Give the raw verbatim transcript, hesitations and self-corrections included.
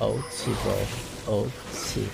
怄气不怄气？